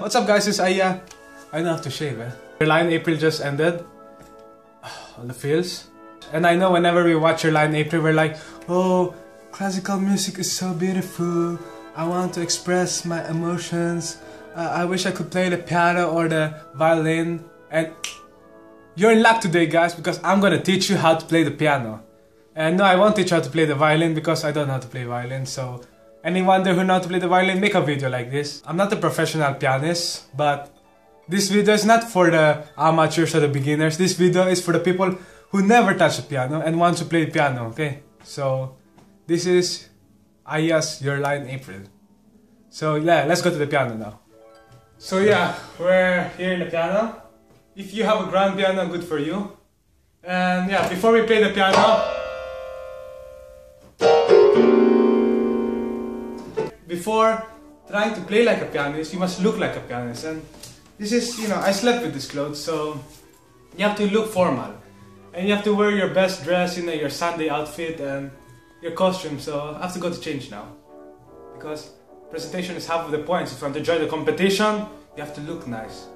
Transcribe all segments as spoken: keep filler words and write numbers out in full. What's up guys, it's Aya. I don't have to shave, eh? Your Lie in April just ended. All the feels. And I know whenever we watch Your Lie in April, we're like, oh, classical music is so beautiful. I want to express my emotions. Uh, I wish I could play the piano or the violin. And you're in luck today, guys, because I'm gonna teach you how to play the piano. And no, I won't teach you how to play the violin because I don't know how to play violin, so... Anyone there who knows how to play the violin, make a video like this. I'm not a professional pianist, but this video is not for the amateurs or the beginners. This video is for the people who never touch the piano and want to play piano, okay? So, this is Aya's Your Lie in April. So yeah, let's go to the piano now. So yeah, we're here in the piano. If you have a grand piano, good for you. And yeah, before we play the piano, before trying to play like a pianist, you must look like a pianist. And this is, you know, I slept with this clothes, so you have to look formal. And you have to wear your best dress, you know, your Sunday outfit and your costume. So I have to go to change now. Because presentation is half of the points. If you want to join the competition, you have to look nice.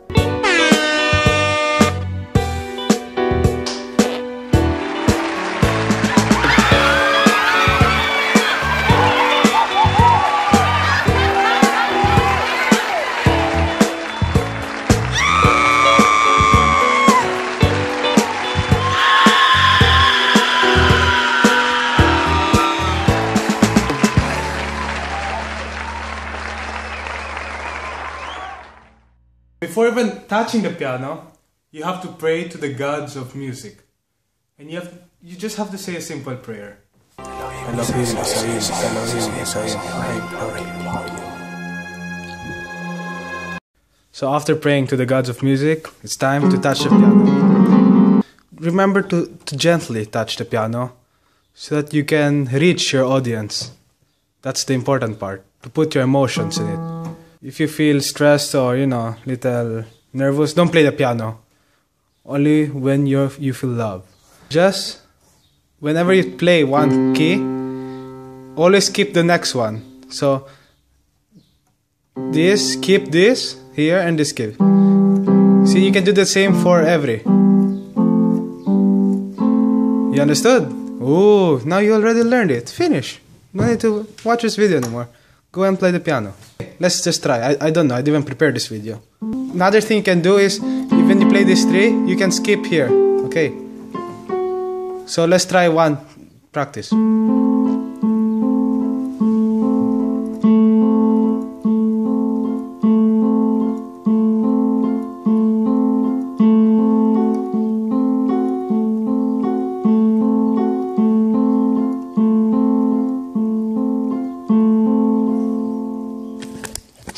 Before even touching the piano, you have to pray to the gods of music. And you have to, you just have to say a simple prayer. So after praying to the gods of music, it's time to touch the piano. Remember to, to gently touch the piano so that you can reach your audience. That's the important part, to put your emotions in it. If you feel stressed or, you know, little nervous, don't play the piano. Only when you you feel love. Just whenever you play one key, always keep the next one. So this, keep this here and this key. See, you can do the same for every. You understood? Ooh, now you already learned it. Finish. No need to watch this video anymore. Go and play the piano. Let's just try. I, I don't know, I didn't prepare this video. Another thing you can do is, even you play this three, you can skip here. Okay. So let's try one practice.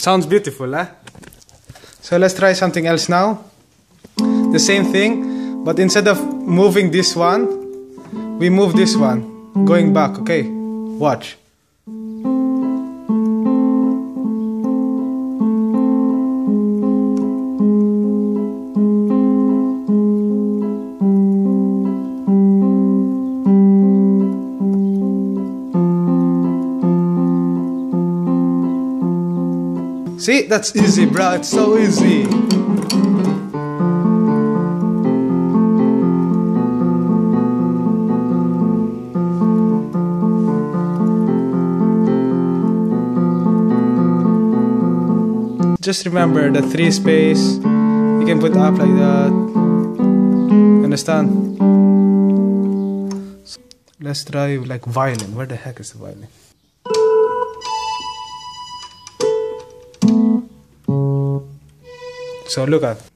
Sounds beautiful, eh? So let's try something else now. The same thing, but instead of moving this one, we move this one, going back, okay? Watch. See, that's easy, bro. It's so easy. Just remember the three space. You can put up like that. Understand? So let's try like violin. Where the heck is the violin? So look at. I can't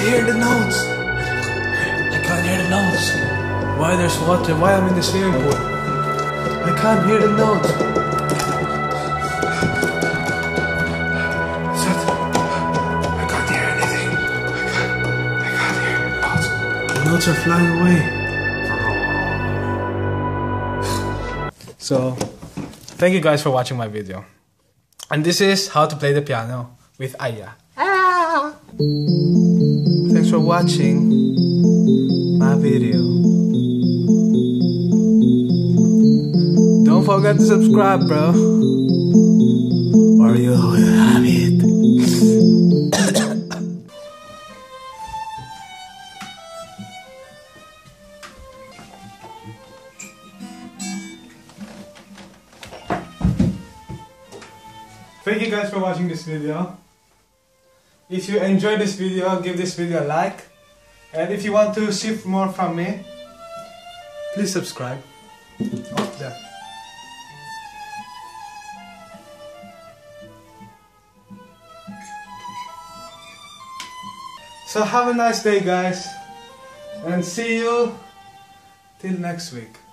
hear the notes. I can't hear the notes. Why there's water? Why I'm in the swimming pool? I can't hear the notes. Notes are flying away. So, thank you guys for watching my video. And this is how to play the piano with Aya. Ah. Thanks for for watching my video. Don't forget to subscribe, bro, or you will have it. Thank you guys for watching this video. If you enjoyed this video, give this video a like, and if you want to see more from me, please subscribe up there. So have a nice day, guys, and see you till next week.